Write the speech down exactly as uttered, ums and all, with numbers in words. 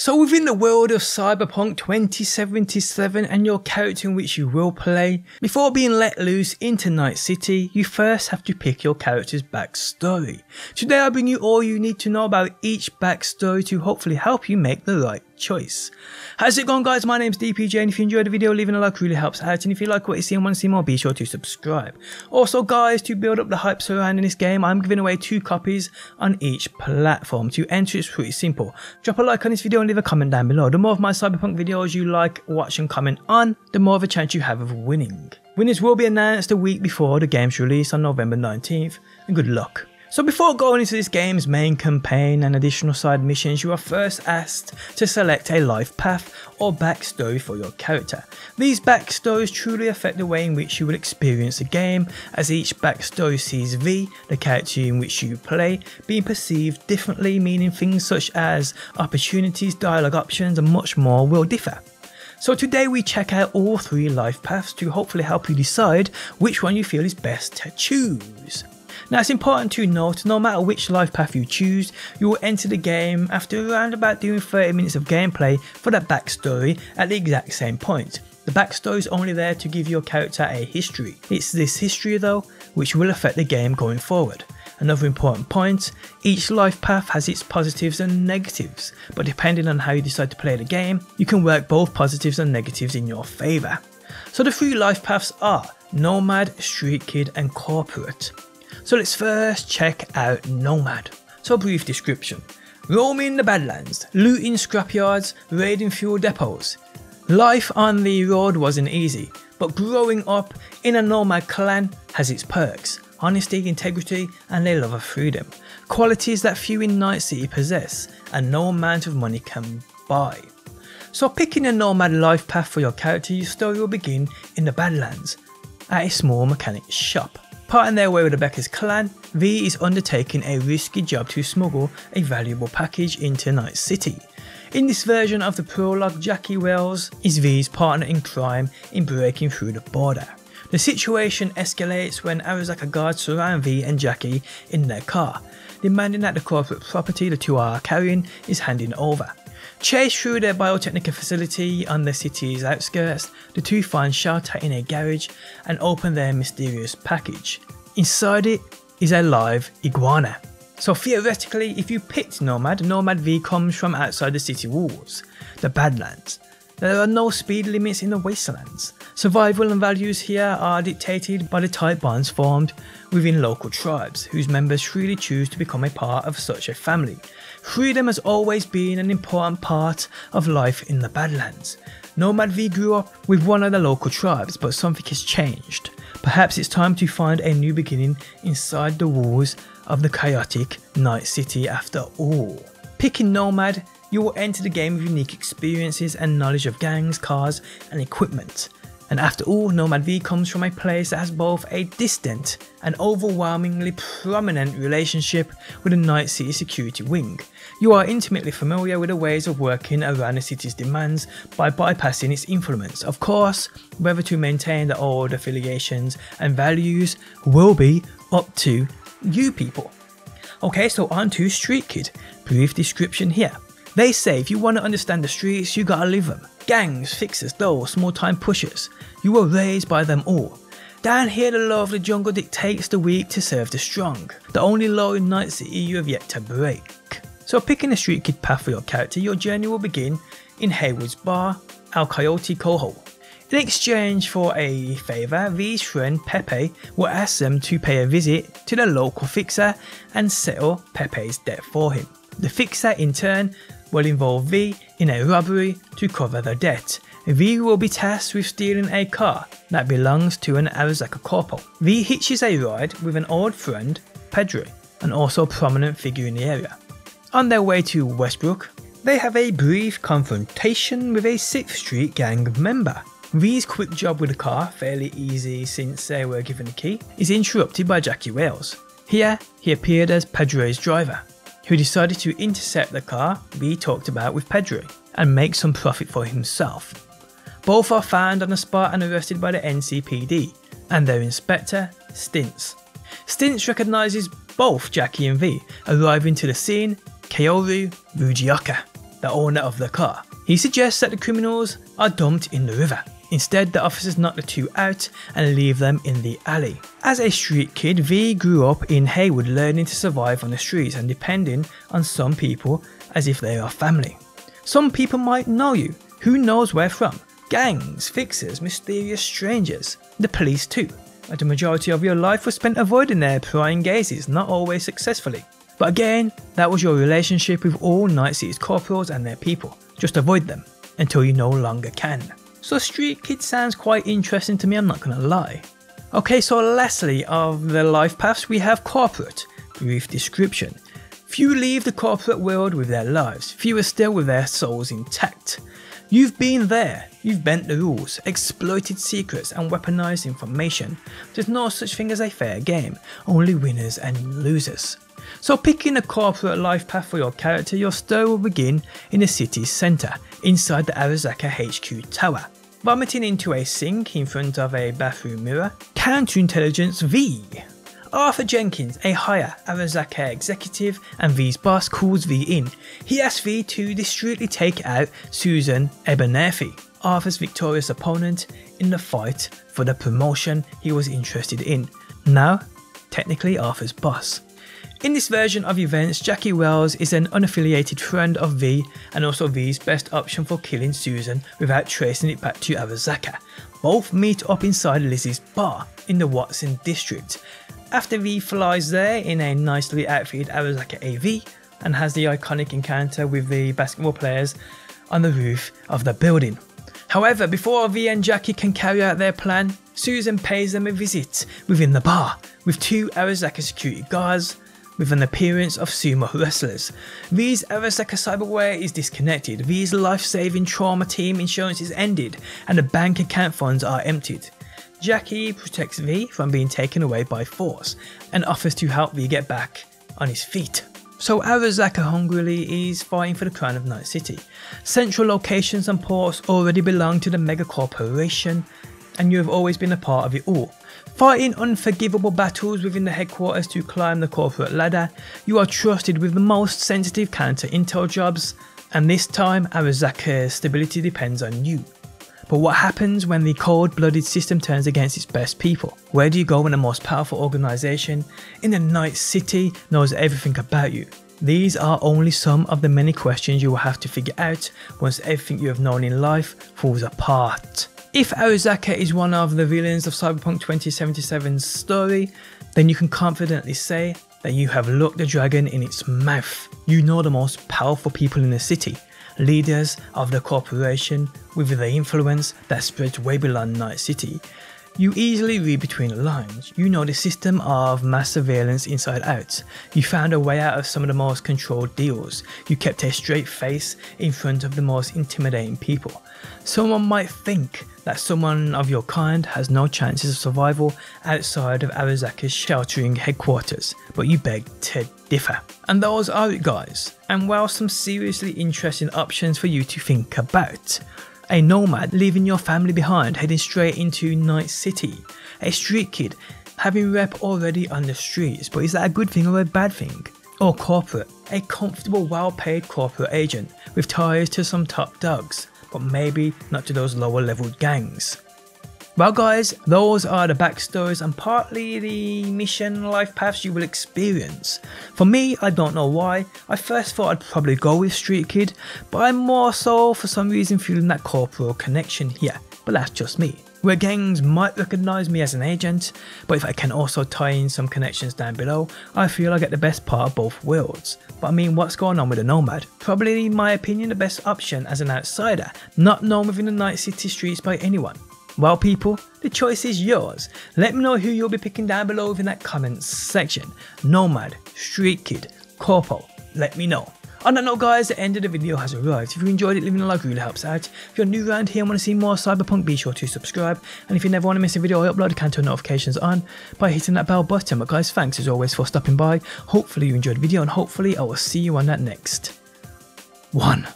So within the world of Cyberpunk twenty seventy-seven and your character in which you will play, before being let loose into Night City, you first have to pick your character's backstory. Today I bring you all you need to know about each backstory to hopefully help you make the right choice. How's it going, guys? My name's D P J, and if you enjoyed the video, leaving a like really helps out, and if you like what you see and want to see more, be sure to subscribe. Also guys, to build up the hype surrounding this game, I'm giving away two copies on each platform. To enter, it's pretty simple. Drop a like on this video and leave a comment down below. The more of my Cyberpunk videos you like, watch and comment on, the more of a chance you have of winning. Winners will be announced a week before the game's release on November nineteenth, and good luck. So before going into this game's main campaign and additional side missions, you are first asked to select a life path or backstory for your character. These backstories truly affect the way in which you will experience the game, as each backstory sees V, the character in which you play, being perceived differently, meaning things such as opportunities, dialogue options and much more will differ. So today we check out all three life paths to hopefully help you decide which one you feel is best to choose. Now, it's important to note, no matter which life path you choose, you will enter the game after around about doing thirty minutes of gameplay for that backstory at the exact same point. The backstory is only there to give your character a history. It's this history though which will affect the game going forward. Another important point, each life path has its positives and negatives, but depending on how you decide to play the game, you can work both positives and negatives in your favour. So the three life paths are Nomad, Street Kid and Corporate. So let's first check out Nomad. So a brief description. Roaming the Badlands, looting scrapyards, raiding fuel depots. Life on the road wasn't easy, but growing up in a nomad clan has its perks. Honesty, integrity and a love of freedom. Qualities that few in Night City possess and no amount of money can buy. So picking a nomad life path for your character, your story will begin in the Badlands at a small mechanic shop. Parting their way with Rebecca's clan, V is undertaking a risky job to smuggle a valuable package into Night City. In this version of the prologue, Jackie Welles is V's partner in crime in breaking through the border. The situation escalates when Arasaka guards surround V and Jackie in their car, demanding that the corporate property the two are carrying is handed over. Chased through their biotechnical facility on the city's outskirts, the two find shelter in a garage and open their mysterious package. Inside it is a live iguana. So theoretically, if you picked Nomad, Nomad V comes from outside the city walls, the Badlands. There are no speed limits in the wastelands. Survival and values here are dictated by the tight bonds formed within local tribes, whose members freely choose to become a part of such a family. Freedom has always been an important part of life in the Badlands. Nomad V grew up with one of the local tribes, but something has changed. Perhaps it's time to find a new beginning inside the walls of the chaotic Night City after all. Picking Nomad, you will enter the game with unique experiences and knowledge of gangs, cars and equipment. And after all, Nomad V comes from a place that has both a distant and overwhelmingly prominent relationship with the Night City security wing. You are intimately familiar with the ways of working around the city's demands by bypassing its influence. Of course, whether to maintain the old affiliations and values will be up to you people. Okay, so on to Street Kid. Brief description here. They say if you want to understand the streets, you gotta live them. Gangs, fixers, those small time pushers. You were raised by them all. Down here the law of the jungle dictates the weak to serve the strong. The only law in Night City you have yet to break. So picking a Street Kid path for your character, your journey will begin in Haywood's bar, El Coyote Cohola. In exchange for a favour, V's friend Pepe will ask them to pay a visit to the local fixer and settle Pepe's debt for him. The fixer in turn will involve V in a robbery to cover the debt. V will be tasked with stealing a car that belongs to an Arasaka corporal. V hitches a ride with an old friend, Pedro, an also prominent figure in the area. On their way to Westbrook, they have a brief confrontation with a sixth street gang member. V's quick job with the car, fairly easy since they were given the key, is interrupted by Jackie Welles. Here, he appeared as Pedro's driver, who decided to intercept the car V talked about with Pedro and make some profit for himself. Both are found on the spot and arrested by the N C P D and their inspector, Stintz. Stintz recognises both Jackie and V, arriving to the scene, Kaoru Fujioka. the owner of the car. He suggests that the criminals are dumped in the river. Instead, the officers knock the two out and leave them in the alley. As a street kid, V grew up in Haywood, learning to survive on the streets and depending on some people as if they are family. Some people might know you, who knows where from? Gangs, fixers, mysterious strangers, the police too. The majority of your life was spent avoiding their prying gazes, not always successfully. But again, that was your relationship with all Night City's corporals and their people. Just avoid them until you no longer can. So street kid sounds quite interesting to me, I'm not gonna lie. Okay, so lastly of the life paths we have corporate. Brief description. Few leave the corporate world with their lives, few are still with their souls intact. You've been there, you've bent the rules, exploited secrets and weaponized information. There's no such thing as a fair game, only winners and losers. So picking a corporate life path for your character, your story will begin in the city's centre, inside the Arasaka H Q tower. Vomiting into a sink in front of a bathroom mirror, counterintelligence V. Arthur Jenkins, a higher Arasaka executive and V's boss, calls V in. He asks V to discreetly take out Susan Ebenefi, Arthur's victorious opponent in the fight for the promotion he was interested in, now technically Arthur's boss. In this version of events, Jackie Welles is an unaffiliated friend of V and also V's best option for killing Susan without tracing it back to Arasaka. Both meet up inside Lizzie's bar in the Watson district. After V flies there in a nicely outfitted Arasaka A V and has the iconic encounter with the basketball players on the roof of the building. However, before V and Jackie can carry out their plan, Susan pays them a visit within the bar with two Arasaka security guards with an appearance of sumo wrestlers. V's Arasaka cyberware is disconnected, V's life-saving trauma team insurance is ended and the bank account funds are emptied. Jackie protects V from being taken away by force and offers to help V get back on his feet. So Arasaka hungrily is fighting for the crown of Night City. Central locations and ports already belong to the mega corporation and you have always been a part of it all. Fighting unforgivable battles within the headquarters to climb the corporate ladder, you are trusted with the most sensitive counter-intel jobs, and this time Arasaka's stability depends on you. But what happens when the cold-blooded system turns against its best people? Where do you go when the most powerful organisation in the Night City knows everything about you? These are only some of the many questions you will have to figure out once everything you have known in life falls apart. If Arasaka is one of the villains of Cyberpunk twenty seventy-seven's story, then you can confidently say that you have looked the dragon in its mouth. You know the most powerful people in the city, leaders of the corporation with the influence that spreads way beyond Night City. You easily read between the lines, you know the system of mass surveillance inside out. You found a way out of some of the most controlled deals, you kept a straight face in front of the most intimidating people. Someone might think that someone of your kind has no chances of survival outside of Arasaka's sheltering headquarters, but you beg to differ. And those are it, guys, and well, some seriously interesting options for you to think about. A nomad leaving your family behind, heading straight into Night City. A street kid having rep already on the streets, but is that a good thing or a bad thing? Or corporate, a comfortable, well-paid corporate agent with ties to some top dogs, but maybe not to those lower level gangs. Well guys, those are the backstories and partly the mission life paths you will experience. For me, I don't know why, I first thought I'd probably go with Street Kid, but I'm more so for some reason feeling that corporal connection here, but that's just me. Where gangs might recognise me as an agent, but if I can also tie in some connections down below, I feel I get the best part of both worlds. But I mean, what's going on with a nomad? Probably in my opinion the best option as an outsider, not known within the Night City streets by anyone. Well people, the choice is yours. Let me know who you'll be picking down below in that comments section. Nomad, Street Kid, Corpo, let me know. On that note guys, the end of the video has arrived. If you enjoyed it, leaving a like really helps out. If you're new around here and want to see more Cyberpunk, be sure to subscribe. And if you never want to miss a video, I upload a can turn notifications on by hitting that bell button. But guys, thanks as always for stopping by. Hopefully you enjoyed the video and hopefully I will see you on that next one.